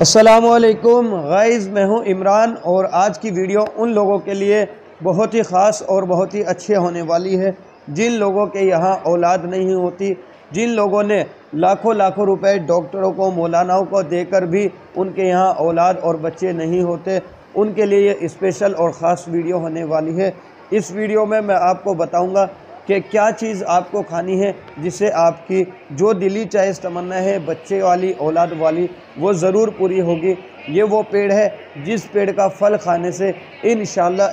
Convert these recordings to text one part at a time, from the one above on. अस्सलामुअलैकुम गाइज़, मैं हूं इमरान और आज की वीडियो उन लोगों के लिए बहुत ही ख़ास और बहुत ही अच्छे होने वाली है जिन लोगों के यहाँ औलाद नहीं होती, जिन लोगों ने लाखों लाखों रुपए डॉक्टरों को मौलानाओं को देकर भी उनके यहाँ औलाद और बच्चे नहीं होते, उनके लिए ये स्पेशल और ख़ास वीडियो होने वाली है। इस वीडियो में मैं आपको बताऊँगा कि क्या चीज़ आपको खानी है जिससे आपकी जो दिली चाहे तमन्ना है बच्चे वाली औलाद वाली वो ज़रूर पूरी होगी। ये वो पेड़ है जिस पेड़ का फल खाने से इंशाल्लाह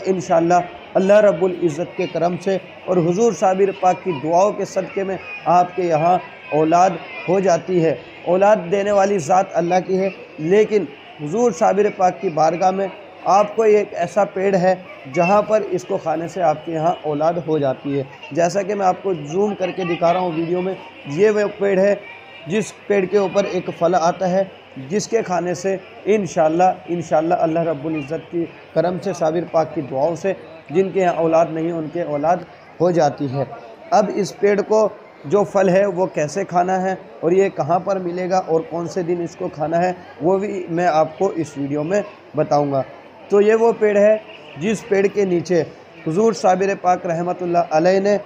अल्लाह रब्बुल इज़्ज़त के करम से और हुजूर साबिर पाक की दुआओं के सदक़े में आपके यहाँ औलाद हो जाती है। औलाद देने वाली ज़ात अल्लाह की है, लेकिन हुजूर साबिर पाक की बारगाह में आपको एक ऐसा पेड़ है जहाँ पर इसको खाने से आपके यहाँ औलाद हो जाती है। जैसा कि मैं आपको जूम करके दिखा रहा हूँ वीडियो में, ये वह पेड़ है जिस पेड़ के ऊपर एक फल आता है जिसके खाने से इंशाल्लाह अल्लाह रब्बुल इज़्ज़त की करम से साबिर पाक की दुआओं से जिनके यहाँ औलाद नहीं उनके औलाद हो जाती है। अब इस पेड़ को जो फल है वो कैसे खाना है और ये कहाँ पर मिलेगा और कौन से दिन इसको खाना है वो भी मैं आपको इस वीडियो में बताऊँगा। तो ये वो पेड़ है जिस पेड़ के नीचे हुजूर साबिर पाक रहमतुल्लाह अलैह ने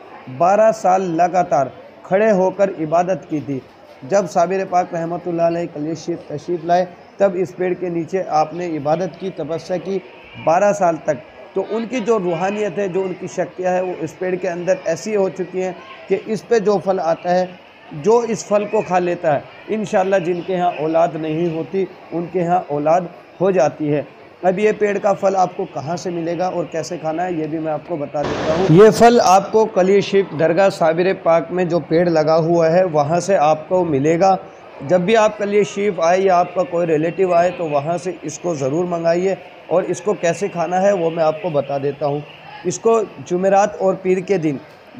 12 साल लगातार खड़े होकर इबादत की थी। जब साबिर पाक रहमतुल्लाह अलैह कलियर शरीफ तशरीफ़ लाए तब इस पेड़ के नीचे आपने इबादत की, तपस्या की 12 साल तक। तो उनकी जो रूहानियत है, जो उनकी शक्तियाँ है वो इस पेड़ के अंदर ऐसी हो चुकी हैं कि इस पे जो फल आता है, जो इस फल को खा लेता है, इंशाल्लाह जिनके यहाँ औलाद नहीं होती उनके यहाँ औलाद हो जाती है। अब ये पेड़ का फल आपको कहाँ से मिलेगा और कैसे खाना है ये भी मैं आपको बता देता हूँ। ये फल आपको कलियर शरीफ दरगाह साबिर पाक में जो पेड़ लगा हुआ है वहाँ से आपको मिलेगा। जब भी आप कलियर शरीफ आए या आपका कोई रिलेटिव आए तो वहाँ से इसको ज़रूर मंगाइए। और इसको कैसे खाना है वो मैं आपको बता देता हूँ। इसको जुमेरात और पीर के दिन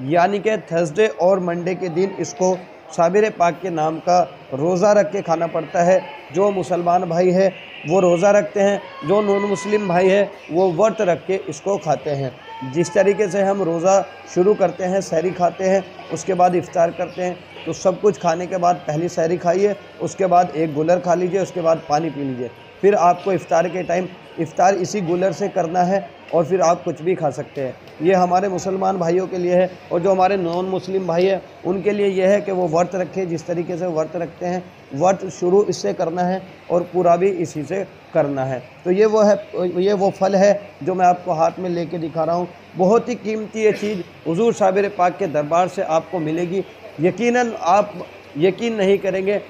यानी कि थर्सडे और मंडे के दिन इसको साबिर पाक के नाम का रोज़ा रख के खाना पड़ता है। जो मुसलमान भाई है वो रोज़ा रखते हैं, जो नॉन मुस्लिम भाई है वो व्रत रख के इसको खाते हैं। जिस तरीके से हम रोज़ा शुरू करते हैं, सहरी खाते हैं, उसके बाद इफ्तार करते हैं, तो सब कुछ खाने के बाद पहली सहरी खाइए, उसके बाद एक गुलर खा लीजिए, उसके बाद पानी पी लीजिए। फिर आपको इफ्तार के टाइम इफ्तार इसी गुलर से करना है और फिर आप कुछ भी खा सकते हैं। ये हमारे मुसलमान भाइयों के लिए है। और जो हमारे नॉन मुस्लिम भाई है उनके लिए यह है कि वो व्रत रखें, जिस तरीके से व्रत रखते हैं। व्रत शुरू इससे करना है और पूरा भी इसी से करना है। तो ये वो है, ये वो फल है जो मैं आपको हाथ में लेके दिखा रहा हूँ। बहुत ही कीमती ये चीज़ हुजूर साबिर पाक के दरबार से आपको मिलेगी। यकीनन आप यकीन नहीं करेंगे,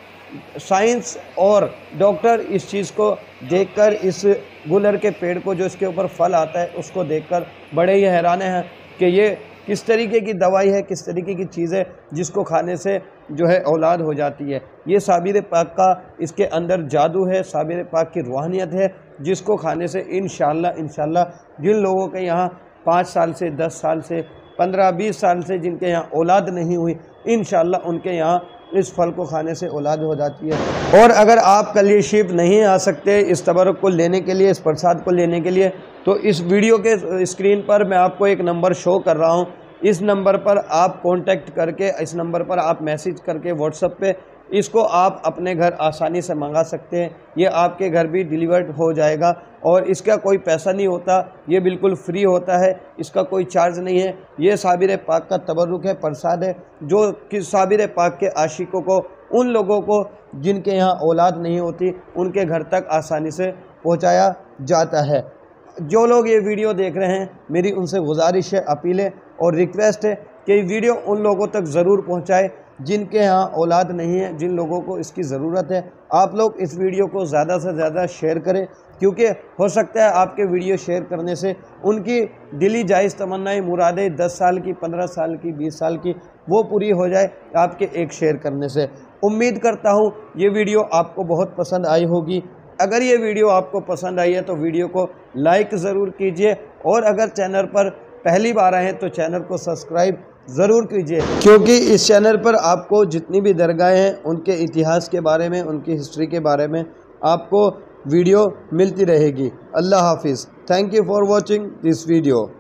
साइंस और डॉक्टर इस चीज़ को देखकर, इस गुलर के पेड़ को जो इसके ऊपर फल आता है उसको देखकर बड़े ही हैरान हैं कि ये किस तरीके की दवाई है, किस तरीके की चीज़ है जिसको खाने से जो है औलाद हो जाती है। ये साबिर पाक का इसके अंदर जादू है, साबिर पाक की रूहानियत है जिसको खाने से इंशाल्लाह जिन लोगों के यहाँ 5 साल से, 10 साल से, 15-20 साल से जिनके यहाँ औलाद नहीं हुई, इंशाल्लाह उनके यहाँ इस फल को खाने से औलाद हो जाती है। और अगर आप कलियर शरीफ नहीं आ सकते इस तबरक को लेने के लिए, इस प्रसाद को लेने के लिए, तो इस वीडियो के स्क्रीन पर मैं आपको एक नंबर शो कर रहा हूं। इस नंबर पर आप कांटेक्ट करके, इस नंबर पर आप मैसेज करके व्हाट्सएप पे इसको आप अपने घर आसानी से मंगा सकते हैं। ये आपके घर भी डिलीवर्ड हो जाएगा और इसका कोई पैसा नहीं होता, ये बिल्कुल फ्री होता है, इसका कोई चार्ज नहीं है। ये साबिर पाक का तबरुक है, प्रसाद है, जो कि साबिर पाक के आशिकों को, उन लोगों को जिनके यहाँ औलाद नहीं होती उनके घर तक आसानी से पहुँचाया जाता है। जो लोग ये वीडियो देख रहे हैं मेरी उनसे गुजारिश है, अपील है और रिक्वेस्ट है कि ये वीडियो उन लोगों तक ज़रूर पहुँचाए जिनके यहाँ औलाद नहीं है, जिन लोगों को इसकी ज़रूरत है। आप लोग इस वीडियो को ज़्यादा से ज़्यादा शेयर करें, क्योंकि हो सकता है आपके वीडियो शेयर करने से उनकी दिली जायज़ तमन्नाएं, मुरादें 10 साल की, 15 साल की, 20 साल की वो पूरी हो जाए आपके एक शेयर करने से। उम्मीद करता हूँ ये वीडियो आपको बहुत पसंद आई होगी। अगर ये वीडियो आपको पसंद आई है तो वीडियो को लाइक ज़रूर कीजिए और अगर चैनल पर पहली बार आए हैं तो चैनल को सब्सक्राइब ज़रूर कीजिए, क्योंकि इस चैनल पर आपको जितनी भी दरगाहें हैं उनके इतिहास के बारे में, उनकी हिस्ट्री के बारे में आपको वीडियो मिलती रहेगी। अल्लाह हाफिज़। Thank you for watching this video.